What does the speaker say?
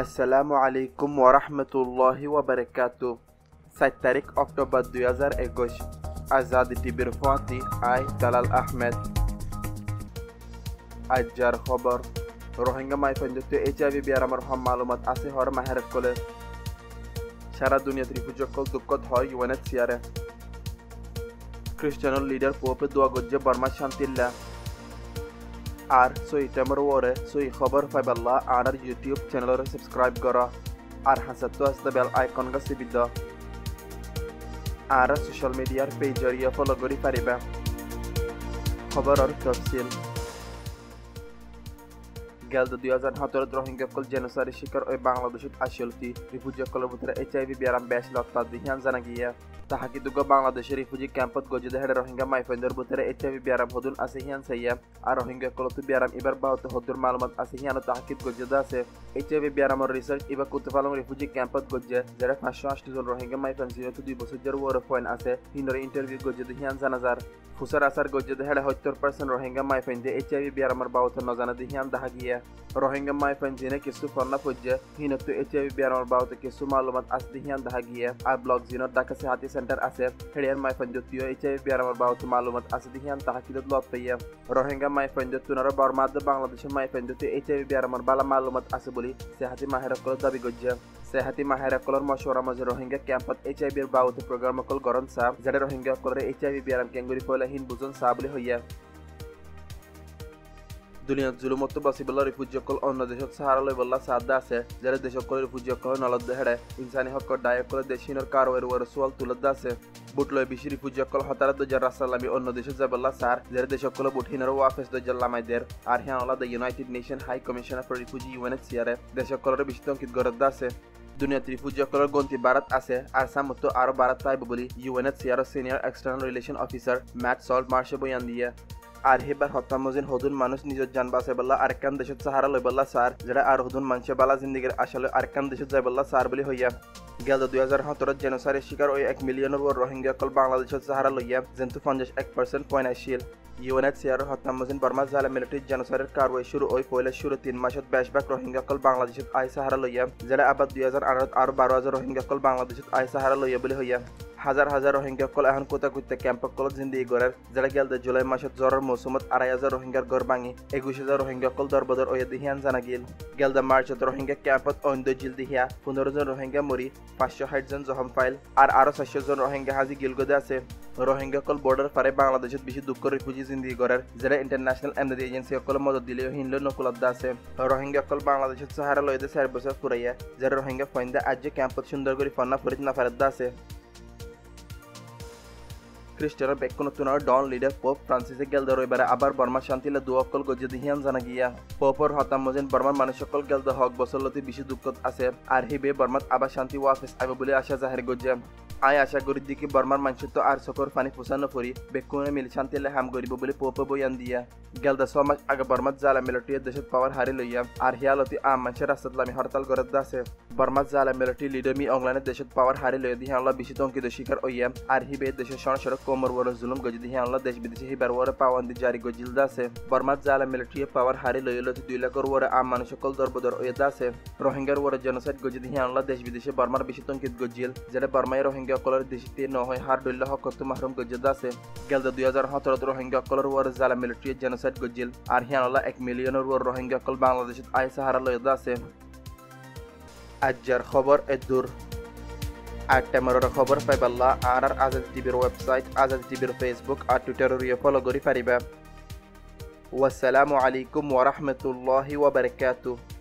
Assalamualaikum warahmatullahi wabarakatuh. 7 तारीख अक्टूबर 2021 आजादी टीवीर फाती आई दलाल अहमद अजार खबर रोहिंग्या माइफंजत एचआईवी बियारामर हम मालूमात आसे हर माहरत कोले सारा दुनिया त्रिपुजकल दुक्कत हर यूएनएचसीआर क्रिश्चियन लीडर पोप दुआ गज्जे बर्मा शांतिल्ला আর সই টেমর ওরে সই খবর ফাইবাল্লা আর ইউটিউব চ্যানেলরে সাবস্ক্রাইব করা আর হাসাতো আস্তা বেল আইকন গা সিবিদ আর সোশ্যাল মিডিয়ার পেজ আর ইয়া ফলো করি পারিবা খবর আর তফসিল গেল 2017 রোহিঙ্গা কল জেনোসাইডের শিকার ওই বাংলাদেশত আসলতি রিফিউজি কলর ভিতরে এইচআইভি বিয়ারাম বেশ লতা দিহান জানা গিয়া তাহাকি দুগ বাংলাদেশের রিফিউজি ক্যাম্পত গজদে হেড রোহিঙ্গা মাইফেন্দর ভিতরে এইচআইভি বিয়ারাম হদুল আছে হিয়ান সাইয়া আর রোহিঙ্গা কলত বিয়ারাম ইবার বাউত হদুর মালুমাত আছে হিয়ান তাহাকি গজদে আছে এইচআইভি বিয়ারামর রিসার্চ ইবা কুতফালং রিফিউজি ক্যাম্পত গজদে যারা 508 জন রোহিঙ্গা মাইফেন্দর দুই বছর জর ওর পয়েন্ট আছে হিনর ইন্টারভিউ গজদে হিয়ান জানাজার ফুসার আসার গজদে হেড 70% রোহিঙ্গা মাইফেন্দে এইচআইভি বিয়ারামর বাউত নজানা দিহান দাহাগিয়া रोहिंग्या माइफेंजिने किसु फरना पुज्जे हिनो तो एचआईवी बियारामर बाउते किसु मालूमात आसे हियान दागिया आ ब्लॉग जिनो ढाका सेहाती सेंटर आसे हेडियर माइफेंजतियो एचआईवी बियारामर बाउते मालूमात आसे हियान ताहकीदत लपतया रोहिंग्या माइफेंजतुनर बर्माद बांग्लादेश माइफेंजति एचआईवी बियारामर बाला मालूमात आसे बोली सेहाती माहेरकल दाबी गज्जे सेहाती माहेरकलर मशवरा मजे रोहिंग्या कैंपत एचआईवी बाउते प्रोग्राम कल गरन सा जडे रोहिंग्या कलरे एचआईवी बियाराम केंगुरी फला हिन बुजन साबले होया দুনিয়াত জুলুমত বাসিবলা রিফিউজিসকল অন্য দেশত সাহারা লইবলা সাদা আছে যারা দেশসকল রিফিউজিসকল নলদ হেড়ে ইনসানি হক ডায়ক কল দেশিনর কারওয়ের ওর সোয়াল তুলদ আছে বুটলয় বিশি রিফিউজিসকল হতারা দজার রাসালামি অন্য দেশে যাবলা সার যারা দেশসকল বুটিনর ওয়াফেস দজার লামাইদের আর হ্যানলা the United Nation High Commissioner for refugee UNHCR দেশসকলর বিস্তঙ্কিত গরদ আছে দুনিয়াত রিফিউজিসকল গন্তি ভারত আছে আর সামতো আরো ভারত তাইব বলি UNHCR senior external relation officer Matt সল্ট মার্শে বয়ান দিয়ে আর হেবার হত্যামজিন হদুন মানুষ নিজর জান বাঁচাইবলা আরেকখান দেশত সাহারা লইবলা সার যারা আর হদুন মানুষে বালা জিন্দিগির আসলে আরেকখান দেশত যাইবলা সার বলে হইয়া গেল 2017 জেনোসাইডের শিকার ওই 1 মিলিয়নের ওপর রোহিঙ্গা কল বাংলাদেশত সাহারা লইয়া জেন্তু 51% পয়েন্ট আসিল ইউএনএচসিআর হত্যামজিন বর্মা জালা মিলিটারি জেনোসাইডের কারওয়ে শুরু ওই পয়লা শুরু 3 মাসত 22 ভাগ রোহিঙ্গা কল বাংলাদেশত আই সাহারা লইয়া যারা আবার 2018 আর 12,000 রোহিঙ্গা কল বাংলাদেশত আই সাহারা লইয়া বলে হইয়া হাজার হাজার রোহিঙ্গা কল এখন কোথা কোথা ক্যাম্প কল জিন্দি গড়ার যারা গেল জুলাই মাসত জ্বরের মৌসুমত 2,500 রোহিঙ্গার ঘর ভাঙি 21,000 রোহিঙ্গা কল দরবদর ওয়া দিহিয়ান জানা গেল গেল মার্চত রোহিঙ্গা ক্যাম্পত অন্য জিল দিহিয়া 15 জন রোহিঙ্গা মরি 560 জন জখম পাইল আর আরো 600 জন রোহিঙ্গা হাজি গিলগদে আছে রোহিঙ্গা কল বর্ডার পারে বাংলাদেশত বেশি দুঃখ রিফিউজি জিন্দি গড়ার যারা ইন্টারন্যাশনাল এমনেদি এজেন্সি কল মদত দিলে হিনল নকুলদ আছে রোহিঙ্গা কল বাংলাদেশত সাহারা লইদে 4 বছর পুরাইয়া যারা রোহিঙ্গা ফাইন্দা আজ ক্যাম্পত সুন্দর করে ফন্না ফরিদ না ফারদ আছে ক্রিশ্চিয়ান বেকনতুনার ডন লিডার পোপ ফ্রান্সিসে গেল রবিবারে আবার বর্মা শান্তিলে দুয়াকল গজে দিহিয়ান জানা গিয়া পোপর হতামজিন বর্মার মানুষ সকল গেল হক বছরলতি বেশি দুঃখত আছে আর হিবে বর্মাত আবার শান্তি ওয়াফেস আইব বলে আশা জাহের গজ্জে আই আশা করি দিকে বর্মার মানুষ তো আর সকর পানি পোষানো পরি বেকুনে মিল শান্তিলে হাম গরিব বলে পোপ বয়ান দিয়া গেল 6 মাস আগে বর্মাত জালা মিলিটারি দেশত পাওয়ার হারি লইয়া আর হিয়ালতি আম মানুষের রাস্তাত লামি হরতাল গরদ আছে বর্মাত জালা মিলিটারি লিডার মি অংলানের দেশত পাওয়ার হারি লইয়া দিহানলা বেশি তঙ্কিত শিকার ওয়া আর হিবে দেশের সড়ক कोमर वरो जुलम गजदी हनला देश विदेश हिबार वरो पावंदी जारी गजिलदा से बर्मा जाला मिलिट्री पावर हारे लयलती 2 लाख वरो आम मानुषकल दरबदर ओयदा से रोहिंग्या वरो जनसाइड गजदी हनला देश विदेश बर्मार बिशतंकित गजिल जेडे बर्माय रोहिंग्या कलर देशते न होय हार दल्ला हकत महरुम गजदा से गेलदा 2017 रोहिंग्या कलर वरो जाला मिलिट्री जनसाइड गजिल आर हनला 1 मिलियन वरो रोहिंग्या कल बांग्लादेश आय सहारा लयदा से अजर खबर एदूर আর তেমরর খবর পাইবাল্লা আর আজাদ টিভির ওয়েবসাইট আজাদ টিভির ফেসবুক আর টুইটাররে ফলো করি পারিবা ওয়াসসালামু আলাইকুম ওয়া রাহমাতুল্লাহি ওয়া বারাকাতুহু।